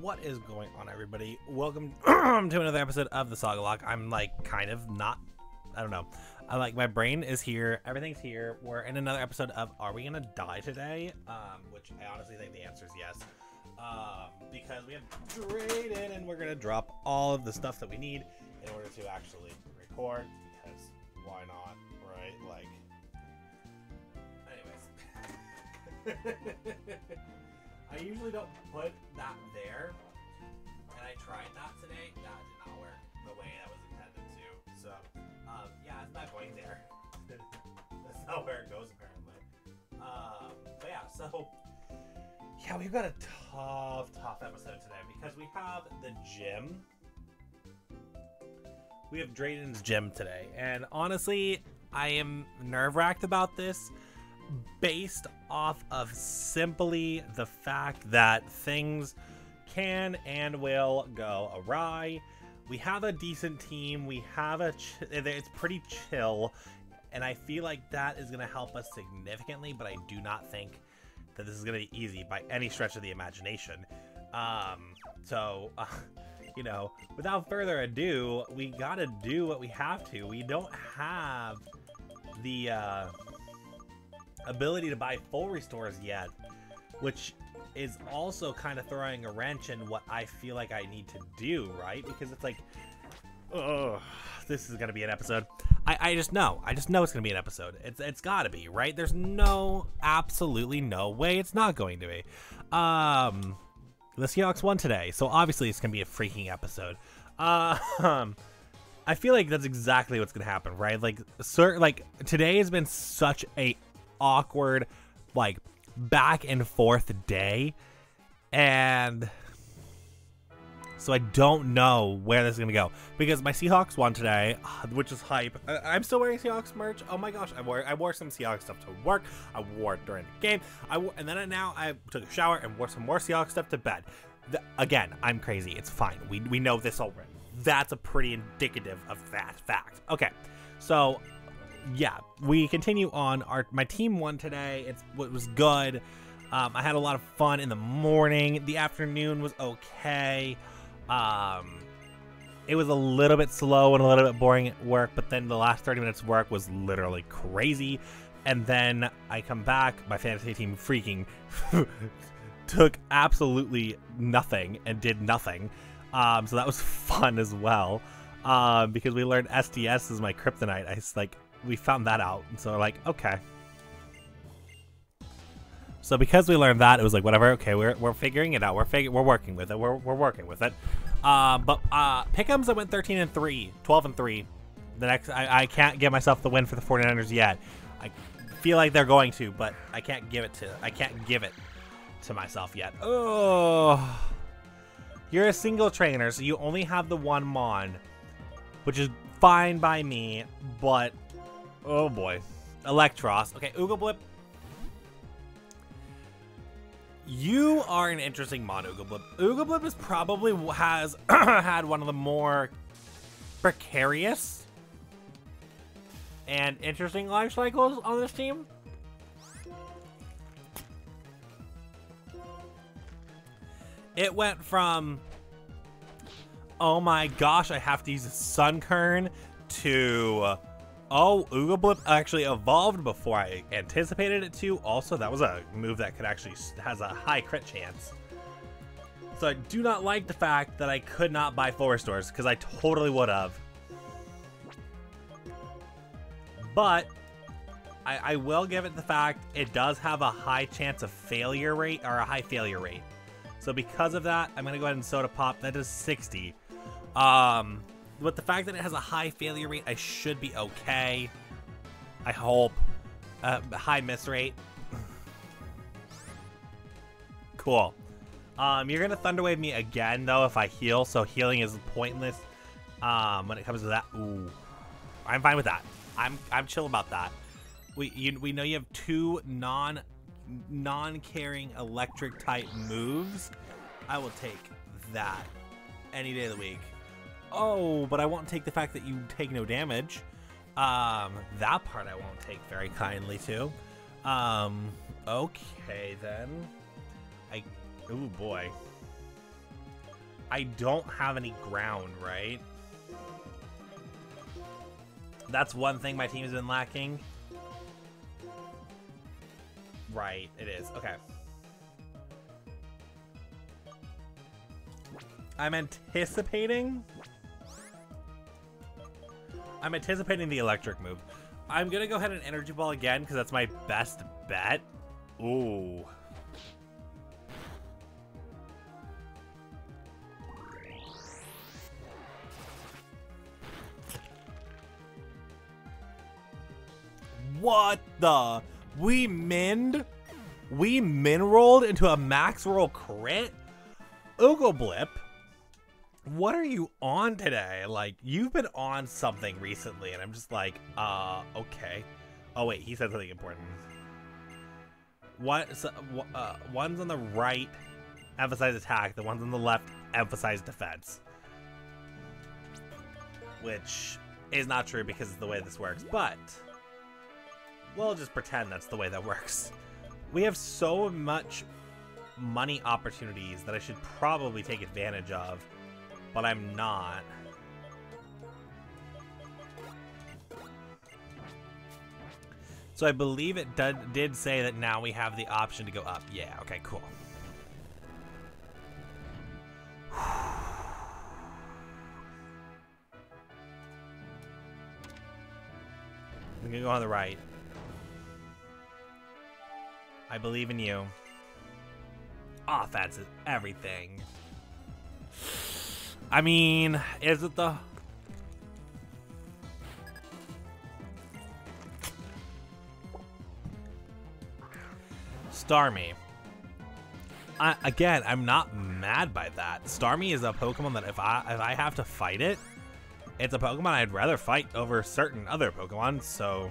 What is going on, everybody? Welcome to another episode of the Sagalocke. I'm like kind of not, I don't know. I like my brain is here, everything's here. We're in another episode of Are We Gonna Die Today? Which I honestly think the answer is yes. Because we have Drayden and we're gonna drop all of the stuff that we need in order to actually record. Because why not, right? Like, anyways. I usually don't put that there, and I tried that today. That did not work the way that was intended to. So, yeah, it's not going there. That's not where it goes, apparently. But yeah, we've got a tough episode today because we have the gym. We have Drayden's gym today, and honestly, I am nerve-wracked about this. Based off of simply the fact that things can and will go awry. We have a decent team. We have it's pretty chill, and I feel like that is going to help us significantly. But I do not think that this is going to be easy by any stretch of the imagination. You know, without further ado, we gotta do what we have to. We don't have the ability to buy full restores yet, which is also kind of throwing a wrench in what I feel like I need to do, right? Because it's like, oh, this is gonna be an episode. I just know it's gonna be an episode. It's gotta be, right? There's absolutely no way it's not going to be. The Seahawks won today, so obviously it's gonna be a freaking episode. I feel like that's exactly what's gonna happen, right? Like, today has been such a awkward, like, back and forth day, and so I don't know where this is gonna go because my Seahawks won today, which is hype. I'm still wearing Seahawks merch. Oh my gosh, I wore some Seahawks stuff to work. I wore it during the game. Now I took a shower and wore some more Seahawks stuff to bed. Again, I'm crazy. It's fine. We know this already. That's a pretty indicative of that fact. Okay, so. Yeah, we continue on. My team won today. It was good. I had a lot of fun in the morning. The afternoon was okay. It was a little bit slow and a little bit boring at work, but then the last 30 minutes of work was literally crazy. And then I come back. My fantasy team freaking took absolutely nothing and did nothing. So that was fun as well because we learned STS is my kryptonite. We found that out, and so we're like, okay. So because we learned that, it was like, whatever. Okay, we're figuring it out. We're working with it. We're working with it. But pick'ems, I went 13-3, 12-3. The next, I can't give myself the win for the 49ers yet. I feel like they're going to, but I can't give it to myself yet. Oh, you're a single trainer, so you only have the one Mon, which is fine by me, but. Oh boy. Electros. Okay, Oogablip. You are an interesting mod, Oogablip. Oogablip is probably has had one of the more precarious and interesting life cycles on this team. It went from, oh my gosh, I have to use a Sunkern to... Oh, Oogablip actually evolved before I anticipated it to. Also, that was a move that has a high crit chance. So I do not like the fact that I could not buy full restores because I totally would have. But I will give it the fact it does have a high chance of failure rate or a high failure rate. So because of that, I'm gonna go ahead and soda pop. That does 60. But the fact that it has a high failure rate, I should be okay. I hope. High miss rate. Cool. You're going to Thunder Wave me again, though, if I heal. So healing is pointless when it comes to that. Ooh. I'm fine with that. I'm chill about that. We know you have two non-carrying electric-type moves. I will take that any day of the week. Oh, but I won't take the fact that you take no damage. That part I won't take very kindly to. Okay, then. Oh, boy. I don't have any ground, right? That's one thing my team has been lacking. Right, it is. Okay. I'm anticipating the electric move. I'm gonna go ahead and energy ball again because that's my best bet. Ooh. What the? We min-rolled into a max roll crit? Oogablip, what are you on today? Like, you've been on something recently, and I'm just like, okay. Oh, wait, he said something important. What? So, one's on the right, emphasize attack. The one's on the left, emphasize defense. Which is not true because of the way this works, but... we'll just pretend that's the way that works. We have so much money opportunities that I should probably take advantage of, but I'm not. So I believe it did say that now we have the option to go up. Yeah, okay, cool. I'm gonna go on the right. I believe in you. Offense is everything. I mean, is it the... Starmie. Again, I'm not mad by that. Starmie is a Pokemon that if I have to fight it, it's a Pokemon I'd rather fight over certain other Pokemon, so...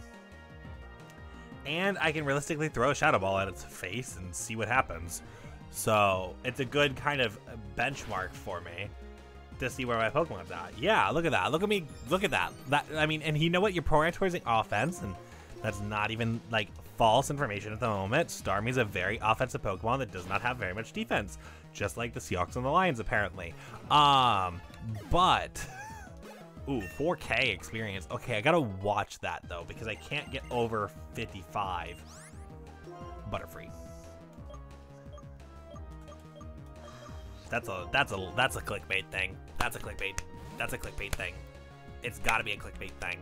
and I can realistically throw a Shadow Ball at its face and see what happens. So it's a good kind of benchmark for me to see where my Pokemon's at. Yeah, look at that. Look at me. Look at that. I mean, and you know what? You're prioritizing offense, and that's not even, like, false information at the moment. Starmie's a very offensive Pokemon that does not have very much defense, just like the Seahawks and the Lions, apparently. But... ooh, 4K experience. Okay, I gotta watch that, though, because I can't get over 55. Butterfree. That's a clickbait thing. That's a clickbait thing. It's gotta be a clickbait thing.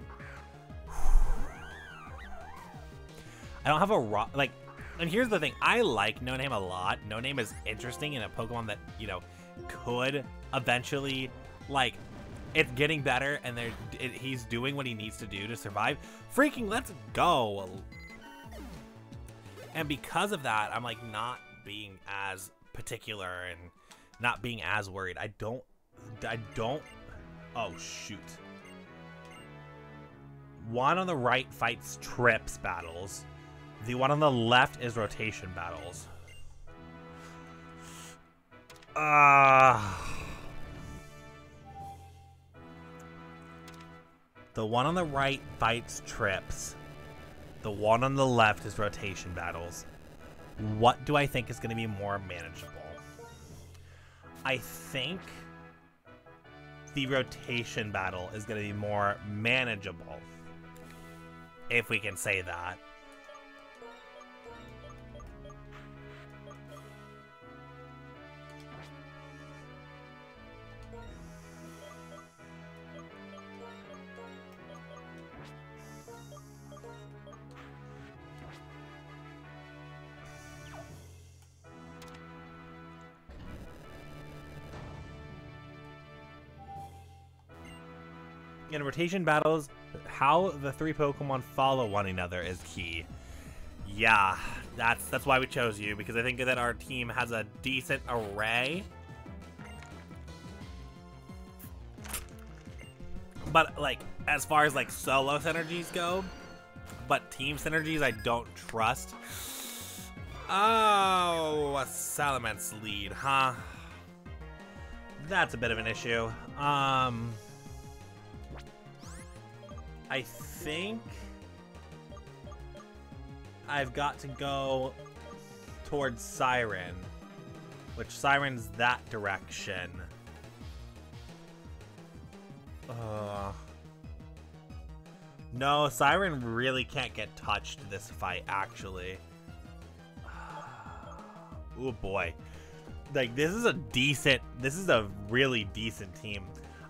I don't have a rock, like, and here's the thing. I like No Name a lot. No Name is interesting in a Pokemon that, you know, could eventually, like... it's getting better, and he's doing what he needs to do to survive. Freaking, let's go! And because of that, I'm, like, not being as particular and not being as worried. I don't... oh, shoot. One on the right fights trips battles. The one on the left is rotation battles. The one on the right fights trips. The one on the left is rotation battles. What do I think is going to be more manageable? I think the rotation battle is going to be more manageable, if we can say that. In rotation battles, how the three Pokemon follow one another is key. Yeah, that's why we chose you, because I think that our team has a decent array. But, like, as far as, like, solo synergies go, but team synergies I don't trust. Oh, a Salamence lead, huh? That's a bit of an issue. I think I've got to go towards Siren, which Siren's that direction. No, Siren really can't get touched this fight, actually. Oh boy. Like, this is a really decent team.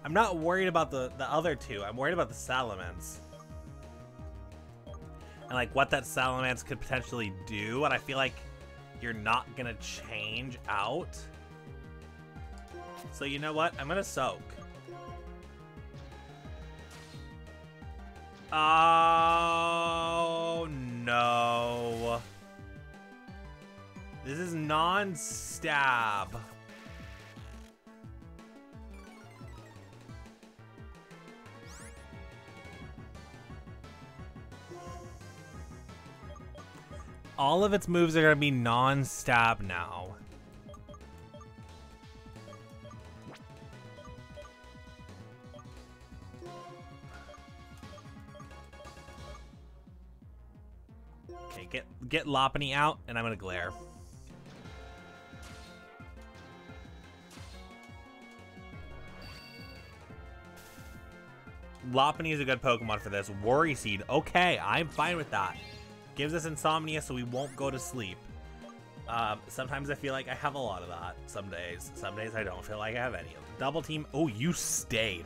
I'm not worried about the other two. I'm worried about the Salamence. And, like, what that Salamence could potentially do. And I feel like you're not going to change out. So, you know what? I'm going to soak. Oh, no. This is non-STAB. All of its moves are going to be non-STAB now. Okay, get Lopunny out, and I'm going to glare. Lopunny is a good Pokemon for this. Worry Seed. Okay, I'm fine with that. Gives us insomnia, so we won't go to sleep. Sometimes I feel like I have a lot of that. Some days. Some days I don't feel like I have any of them. Double team. Oh, you stayed.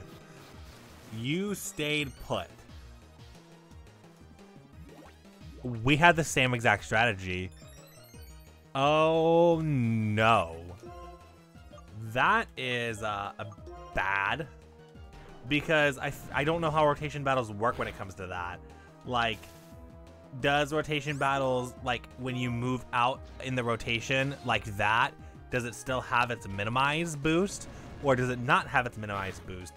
You stayed put. We had the same exact strategy. Oh, no. That is bad. Because I don't know how rotation battles work when it comes to that. Like... Does rotation battles, like, when you move out in the rotation like that, does it still have its minimized boost, or does it not have its minimized boost?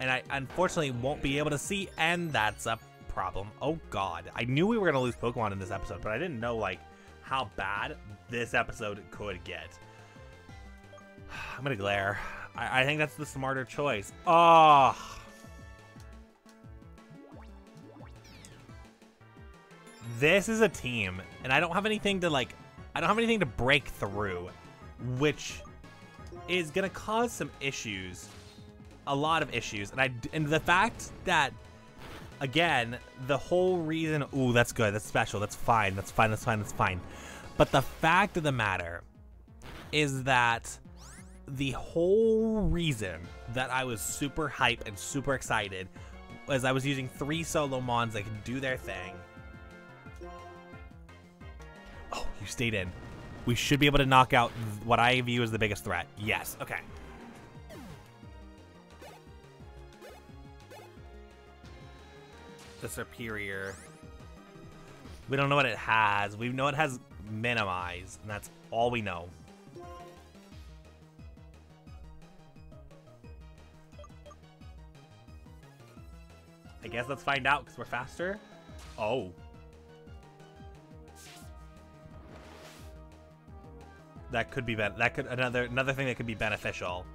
And I unfortunately won't be able to see, and that's a problem. Oh, God. I knew we were going to lose Pokemon in this episode, but I didn't know, like, how bad this episode could get. I'm going to glare. I think that's the smarter choice. Oh, this is a team, and I don't have anything to, like, I don't have anything to break through, which is going to cause some issues, a lot of issues. And the fact that, again, the whole reason, ooh, that's good, that's special, that's fine, that's fine, that's fine, that's fine. But the fact of the matter is that the whole reason that I was super hype and super excited was I was using 3 solo mons that could do their thing. Oh, you stayed in. We should be able to knock out what I view as the biggest threat. Yes, okay. The superior. We don't know what it has. We know it has minimized, and that's all we know. I guess let's find out, because we're faster. Oh. That could be bad. That could another thing that could be beneficial.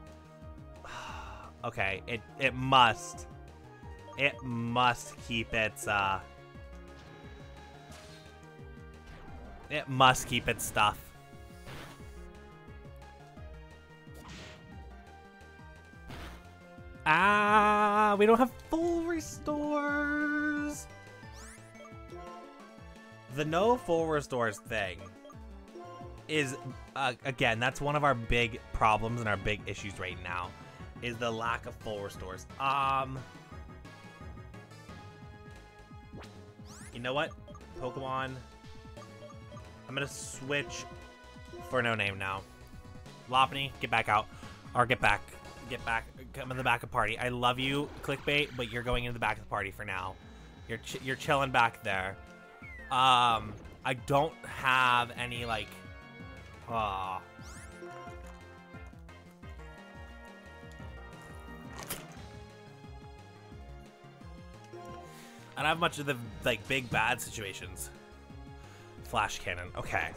Okay, it must keep its stuff. Ah, we don't have full restores. The no full restores thing is, again, that's one of our big problems and our big issues right now, is the lack of full restores. You know what, Pokemon? I'm going to switch for No Name now. Lopunny, get back out. Or get back. Get back. Come in the back of the party. I love you, Clickbait, but you're going into the back of the party for now. You're chilling back there. I don't have any, like... Oh. I don't have much of the, like, big bad situations. Flash cannon. Okay.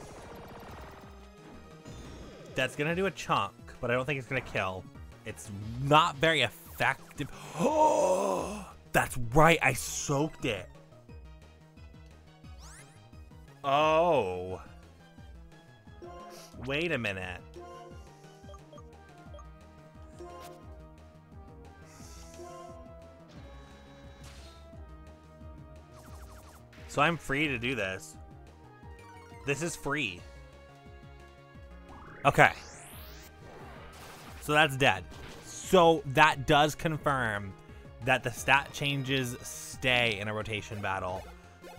That's gonna do a chunk, but I don't think it's gonna kill. It's not very effective. Oh, that's right. I soaked it. Oh. Wait a minute. So I'm free to do this. This is free. Okay. So that's dead. So that does confirm that the stat changes stay in a rotation battle.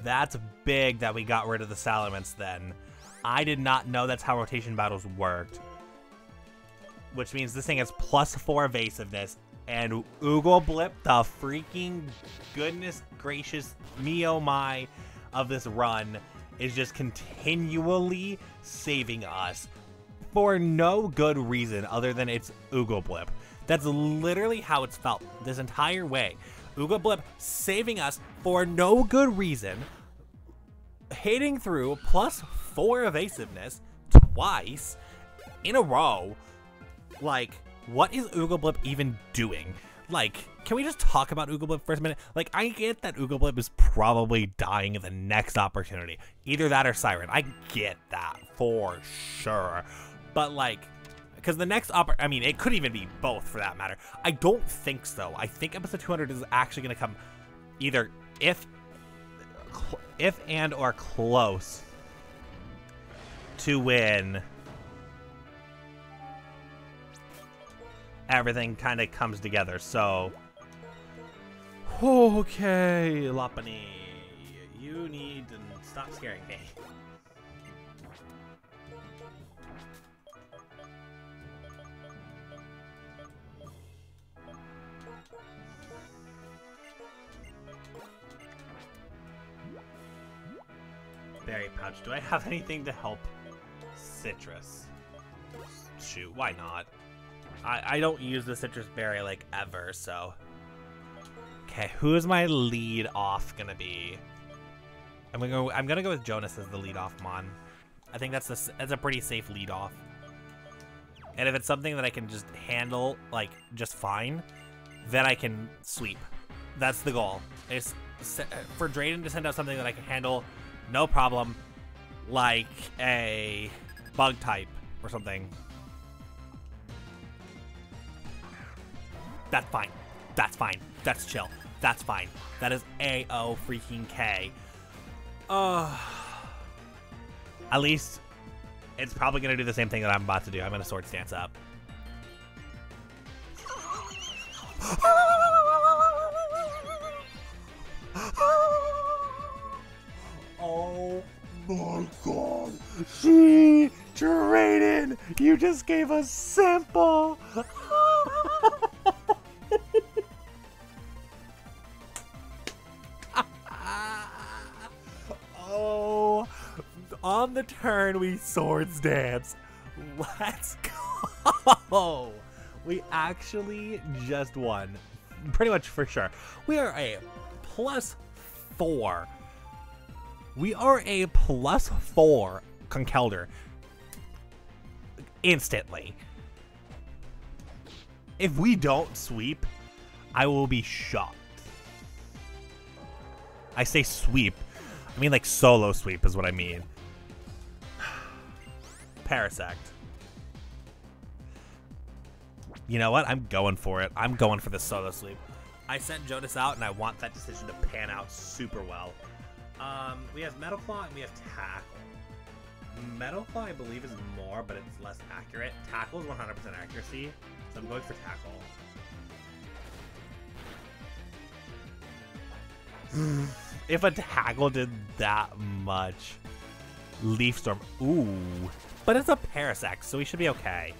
That's big that we got rid of the Salamence then. I did not know that's how rotation battles worked. Which means this thing has +4 evasiveness. And Oogablip, the freaking goodness gracious me oh my of this run, is just continually saving us for no good reason other than it's Oogablip. That's literally how it's felt this entire way. Oogablip saving us for no good reason, hitting through +4 evasiveness twice in a row. Like, what is Oogablip even doing? Like, can we just talk about Oogablip for a minute? Like, I get that Oogablip is probably dying at the next opportunity. Either that or Siren. I get that for sure. But, like, because the next I mean, it could even be both for that matter. I don't think so. I think episode 200 is actually going to come either if and or close to when everything kind of comes together. So, okay, Lopunny, you need to stop scaring me. Berry pouch. Do I have anything to help citrus? Shoot, why not? I don't use the citrus berry like ever, so. Okay, who is my lead off gonna be? I'm gonna go with Jonas as the lead off mon. I think that's a pretty safe lead off. And if it's something that I can just handle like just fine, then I can sweep. That's the goal. It's for Drayden to send out something that I can handle no problem, like a bug type or something. That's fine. That's fine. That's chill. That's fine. That is A-O freaking K. At least it's probably going to do the same thing that I'm about to do. I'm going to sword stance up. Oh my god. She traded. You just gave us simple. Oh, on the turn we swords dance. Let's go. We actually just won, pretty much for sure. We are a +4. We are a +4 Conkelder instantly. If we don't sweep, I will be shocked. I say sweep. I mean, like, solo sweep is what I mean. Parasect. You know what? I'm going for it. I'm going for the solo sweep. I sent Jonas out, and I want that decision to pan out super well. We have Metal Claw and we have Tackle. Metal Claw, I believe, is more, but it's less accurate. Tackle is 100% accuracy, so I'm going for Tackle. If a Tackle did that much. Leaf Storm. Ooh. But it's a Parasect, so we should be okay.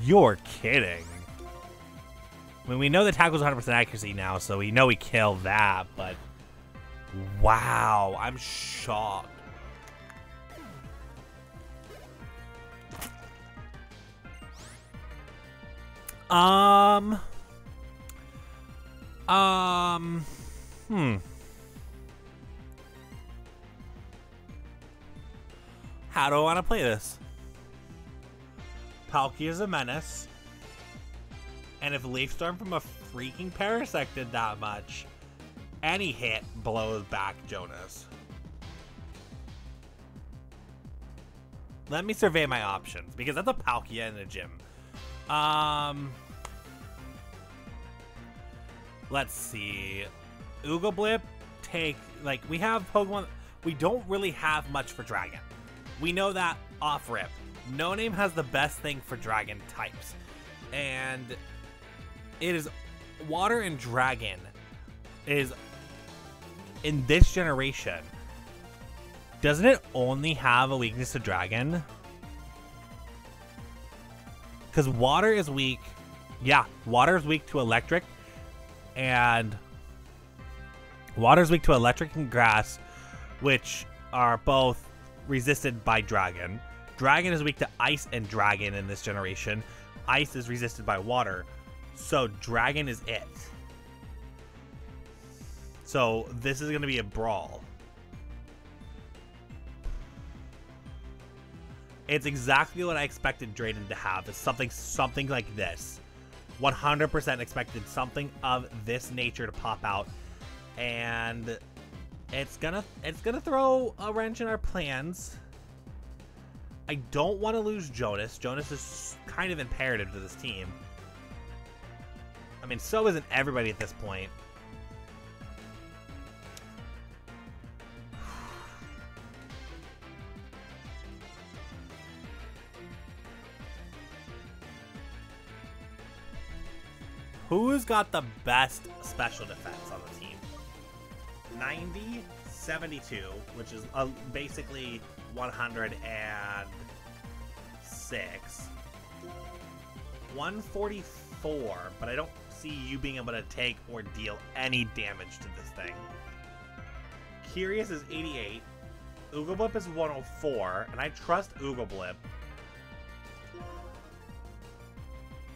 You're kidding. I mean, we know the Tackle's 100% accuracy now, so we know we kill that, but wow, I'm shocked. How do I want to play this? Palkia is a menace. And if Leaf Storm from a freaking Parasect did that much, any hit blows back Jonas. Let me survey my options, because that's a Palkia in the gym. Let's see. Oogablip, take, like, we have Pokemon, we don't really have much for Dragon. We know that off rip. No Name has the best thing for Dragon types, and it is Water and Dragon is, in this generation, doesn't it only have a weakness to Dragon? Because Water is weak, yeah, Water is weak to Electric, and Water is weak to Electric and Grass, which are both resisted by Dragon. Dragon is weak to Ice and Dragon in this generation. Ice is resisted by Water, so Dragon is it. So this is going to be a brawl. It's exactly what I expected Drayden to have. It's something like this. 100% expected something of this nature to pop out, and it's gonna throw a wrench in our plans. I don't want to lose Jonas. Jonas is kind of imperative to this team. I mean, so isn't everybody at this point. Who's got the best special defense on the team? 90, 72, which is basically 106. 144, but I don't see you being able to take or deal any damage to this thing. Curious is 88. Oogablip is 104, and I trust Oogablip.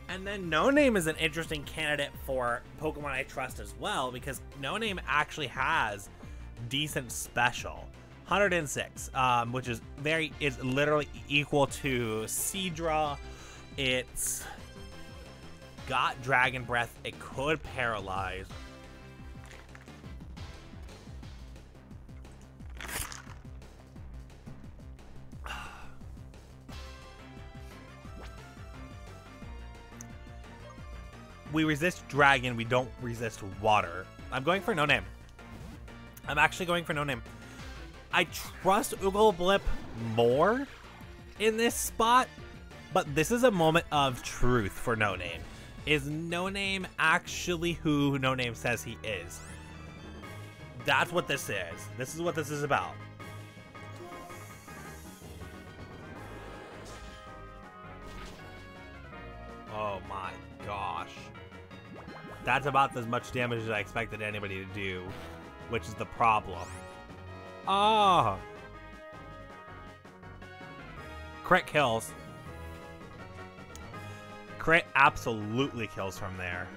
And then No Name is an interesting candidate for Pokemon I trust as well, because No Name actually has decent special. 106, which is it's literally equal to Seadra. It's got Dragon Breath. It could paralyze. We resist Dragon. We don't resist Water. I'm going for No Name. I'm actually going for No Name. I trust Oogablip more in this spot, but this is a moment of truth for No Name. Is No Name actually who No Name says he is? That's what this is. This is what this is about. Oh my gosh. That's about as much damage as I expected anybody to do, which is the problem. Ah! Crit kills. Crit absolutely kills from there.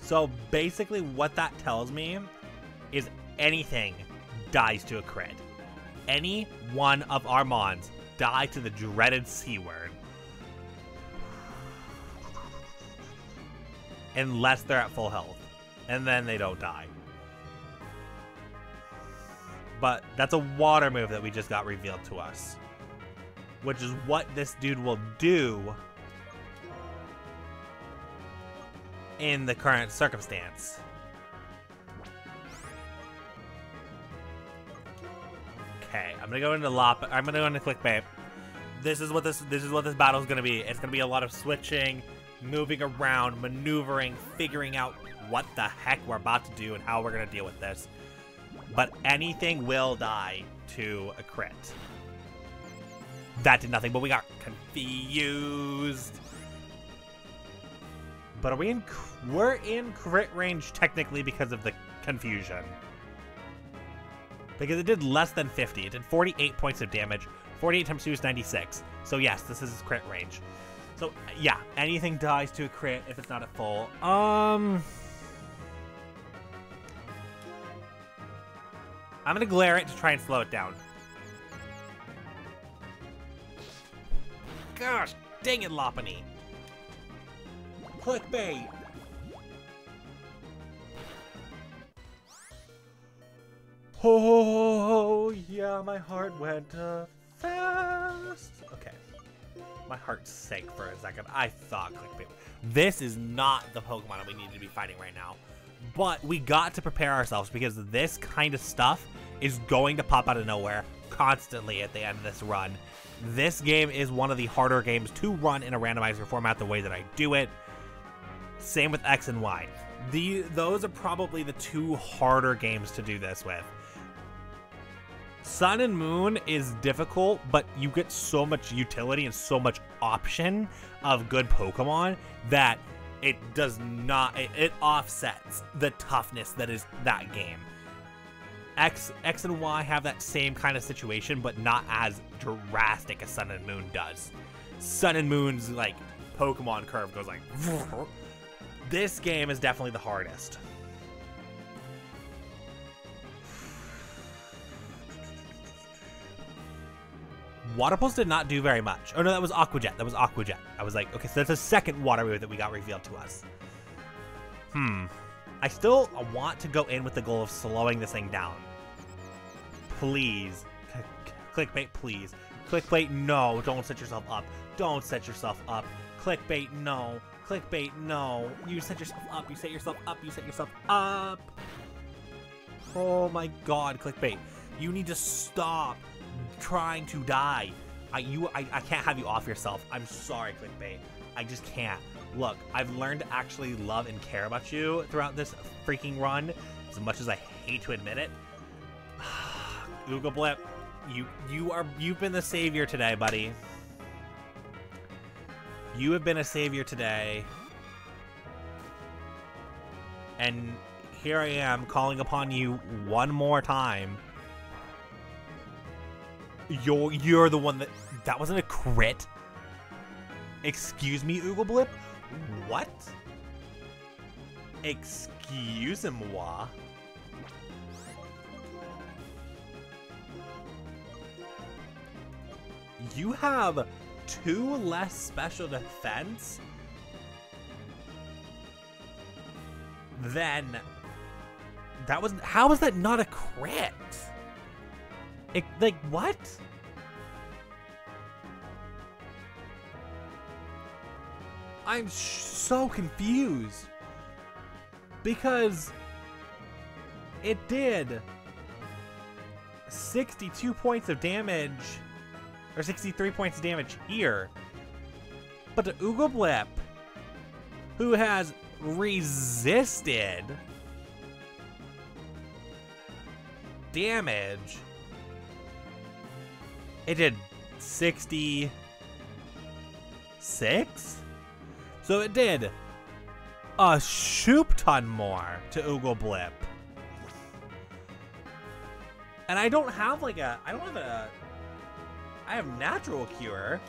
So basically what that tells me is anything dies to a crit. Any one of our mons die to the dreaded C word. Unless they're at full health. And then they don't die. But that's a Water move that we just got revealed to us, which is what this dude will do in the current circumstance. Okay, I'm gonna go into Clickbait. This is what this battle is gonna be. It's gonna be a lot of switching, moving around, maneuvering, figuring out what the heck we're about to do and how we're gonna deal with this. But anything will die to a crit. That did nothing, but we got confused. But are we in? We're in crit range technically because of the confusion. Because it did less than 50. It did 48 points of damage. 48 times 2 is 96. So yes, this is crit range. So yeah, anything dies to a crit if it's not at full. I'm going to glare it to try and slow it down. Gosh, dang it, Lopunny. Clickbait. Oh, yeah, my heart went fast. Okay. My heart sank for a second. I thought Clickbait. This is not the Pokemon that we need to be fighting right now. But we got to prepare ourselves because this kind of stuff is going to pop out of nowhere constantly at the end of this run. This game is one of the harder games to run in a randomizer format the way that I do it. Same with X and Y. Those are probably the two harder games to do this with. Sun and Moon is difficult, but you get so much utility and so much option of good Pokemon that it does not, it offsets the toughness that is that game. X and Y have that same kind of situation, but not as drastic as Sun and Moon does. Sun and Moon's like Pokemon curve goes like. This game is definitely the hardest. Water Pulse did not do very much. Oh no, that was Aqua Jet. That was Aqua Jet. I was like, okay, so that's a second Water Wave that we got revealed to us. I still want to go in with the goal of slowing this thing down. Please. Clickbait, please. Clickbait, no. Don't set yourself up. Don't set yourself up. Clickbait, no. Clickbait, no. You set yourself up. You set yourself up. You set yourself up. Oh my god, Clickbait. You need to stop trying to die. I can't have you off yourself. I'm sorry, Clickbait. I just can't. Look, I've learned to actually love and care about you throughout this freaking run, as much as I hate to admit it. Oogablip, you've been the savior today, buddy. You have been a savior today. And here I am calling upon you one more time. You're the one that wasn't a crit. Excuse me, Oogablip? What? Excuse-moi. You have 2 less special defense than that was. How is that not a crit? Like what? I'm so confused because it did 62 points of damage or 63 points of damage here, but the Oogablip, who has resisted damage, it did 66? So it did a shoop ton more to Oogablip. And I don't have like a, I have Natural Cure.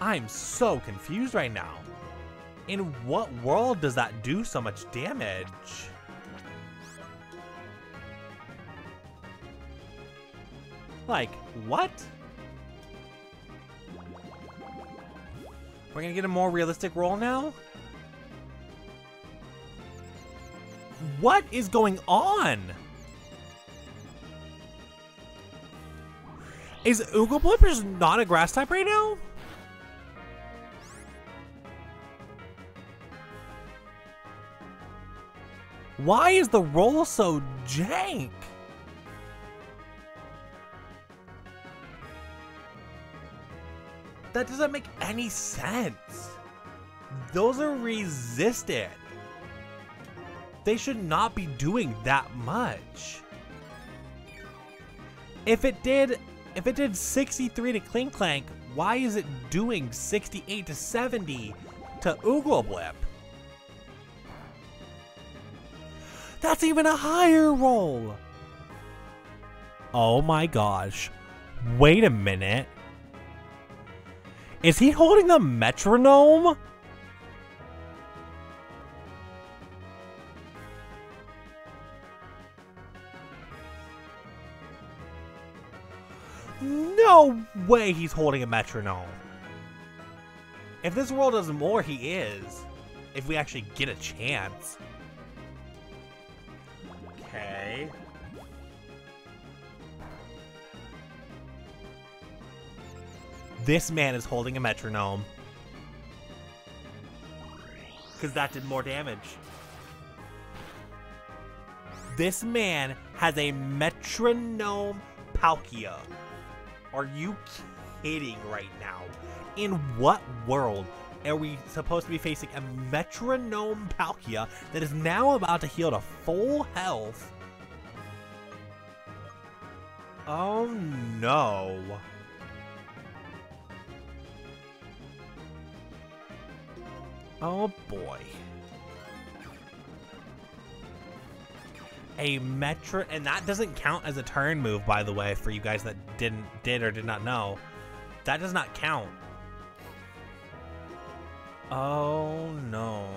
I'm so confused right now. In what world does that do so much damage? Like, what? We're gonna get a more realistic roll now? What is going on? Is Oogablip just not a grass type right now? Why is the roll so jank? That doesn't make any sense. Those are resisted. They should not be doing that much. If it did 63 to Klinklang, why is it doing 68 to 70 to Oogablip? That's even a higher roll. Oh my gosh. Wait a minute. Is he holding a metronome? No way he's holding a metronome. If this world does more, he is. If we actually get a chance. Okay. This man is holding a metronome. Because that did more damage. This man has a metronome Palkia. Are you kidding right now? In what world are we supposed to be facing a metronome Palkia that is now about to heal to full health? Oh no. Oh boy. A metro, and that doesn't count as a turn move, by the way, for you guys that did or did not know. That does not count. Oh no.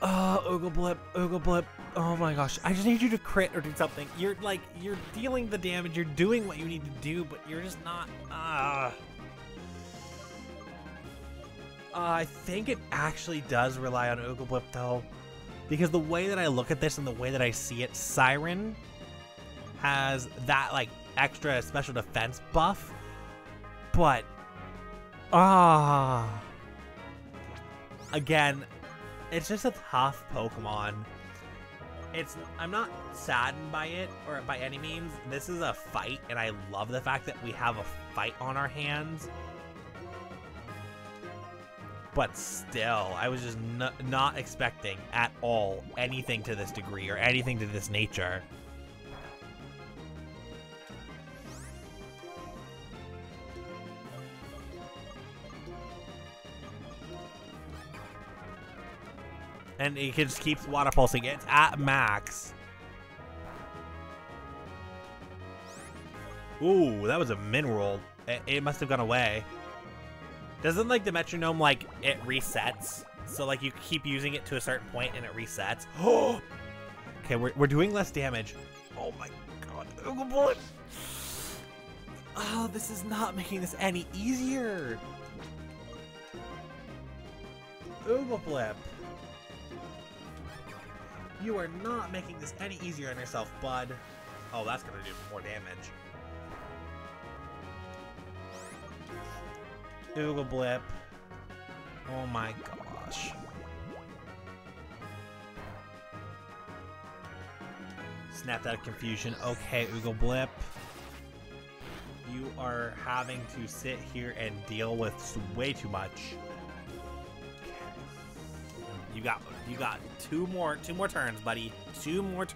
Oh, Oogablip, Oogablip. Oh my gosh, I just need you to crit or do something. You're like, you're dealing the damage, you're doing what you need to do, but you're just not, I think it actually does rely on Oogablip though, because the way that I look at this and the way that I see it, Siren has that like extra special defense buff, but again, it's just a tough Pokemon. I'm not saddened by it or by any means. This is a fight, and I love the fact that we have a fight on our hands. But still, I was just not expecting at all anything to this degree or anything to this nature. And it just keeps water pulsing. It's at max. Ooh, that was a mineral. It must have gone away. Doesn't like the metronome, like it resets? So like you keep using it to a certain point and it resets. Oh. Okay, we're doing less damage. Oh my god. Oogablip. Oh, this is not making this any easier. Oogablip. You are not making this any easier on yourself, bud. Oh, that's gonna do more damage. Oogablip. Oh my gosh. Snapped out of confusion. Okay, Oogablip. You are having to sit here and deal with way too much. You got two more turns, buddy. Two more,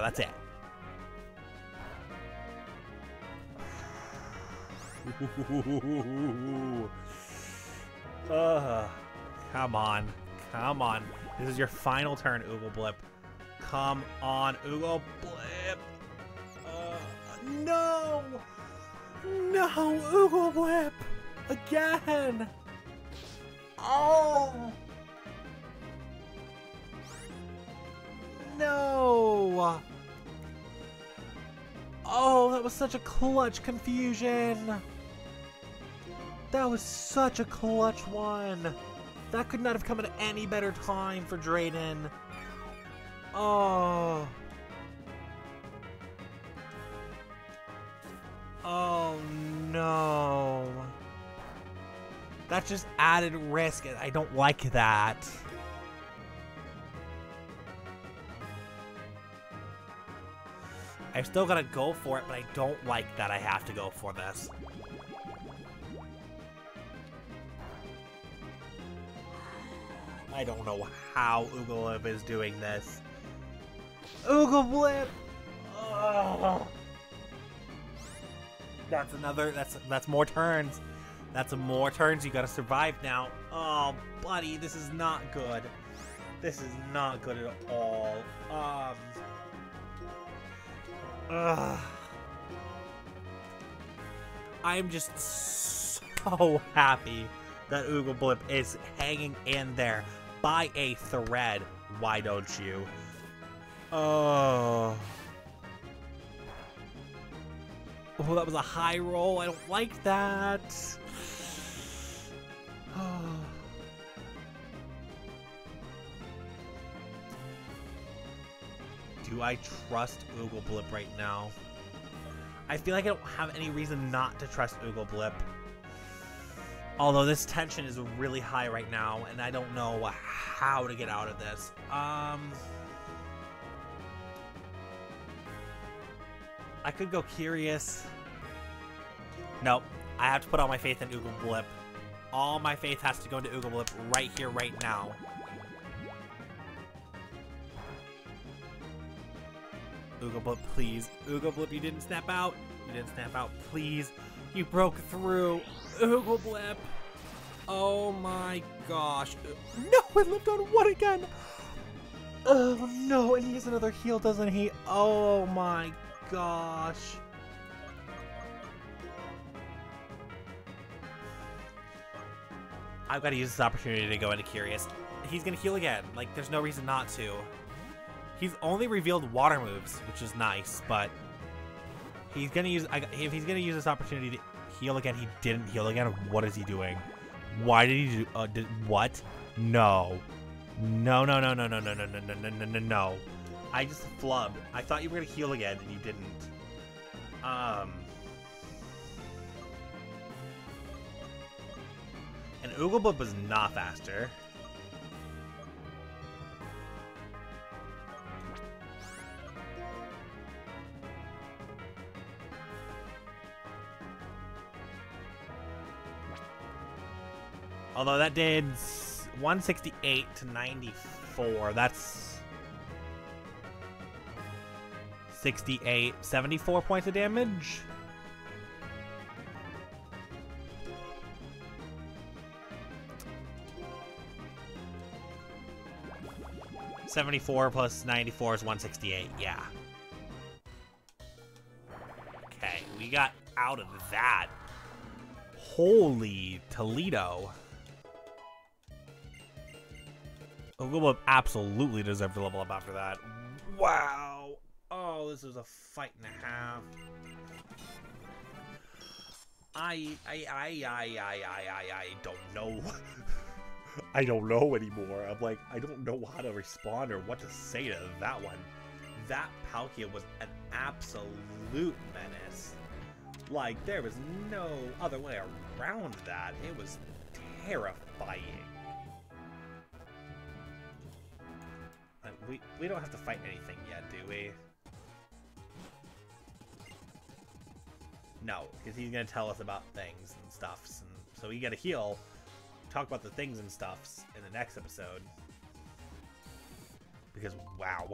that's it. Come on. Come on. This is your final turn, Oogablip. Come on, Oogablip. No! No, Oogablip! Again! Oh! No! Oh, that was such a clutch confusion! That was such a clutch one! That could not have come at any better time for Drayden. Oh! Oh no! That's just added risk, and I don't like that. I still gotta go for it, but I don't like that I have to go for this. I don't know how Oogablip is doing this. Oogablip! Ugh. That's another, that's more turns. That's more turns. You gotta survive now. Oh, buddy, this is not good. This is not good at all. I'm just so happy that Oogablip is hanging in there by a thread. Why don't you? Oh. Oh, that was a high roll. I don't like that. do I trust Oogablip right now? I feel like I don't have any reason not to trust Oogablip. Although this tension is really high right now, and I don't know how to get out of this. I could go Curious. Nope. I have to put all my faith in Oogablip. All my faith has to go into Oogablip right here, right now. Oogablip, please. Oogablip, you didn't snap out. You didn't snap out, please. You broke through. Oogablip. Oh my gosh. No, it lived on one again. Oh no, and he has another heal, doesn't he? Oh my gosh. I've got to use this opportunity to go into Curious. He's going to heal again. Like, there's no reason not to. He's only revealed water moves, which is nice, but he's going to use... if he's going to use this opportunity to heal again, he didn't heal again. What is he doing? Why did he do... what? No. No, no, no, no, no, no, no, no, no, no, no, no, no. I just flubbed. I thought you were going to heal again, and you didn't. And Oogablip was not faster. Although that did 168 to 94. That's 68, 74 points of damage. .74 plus 94 is 168, yeah. Okay, we got out of that. Holy Toledo. Oogablip absolutely deserved to level up after that. Wow. Oh, this was a fight and a half. I don't know. I don't know anymore. I'm like, I don't know how to respond or what to say to that one. That Palkia was an absolute menace. Like, there was no other way around that. It was terrifying. Like, we don't have to fight anything yet, do we? No, because he's going to tell us about things and stuffs. And so we got to heal. Talk about the things and stuffs in the next episode, because wow,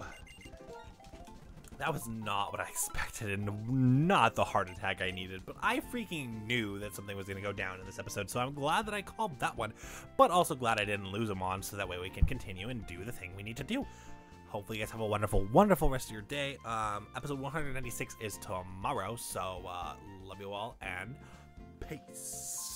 that was not what I expected and not the heart attack I needed, but I freaking knew that something was going to go down in this episode, so I'm glad that I called that one, but also glad I didn't lose them on, so that way we can continue and do the thing we need to do. Hopefully you guys have a wonderful, wonderful rest of your day. Episode 196 is tomorrow, so love you all and peace.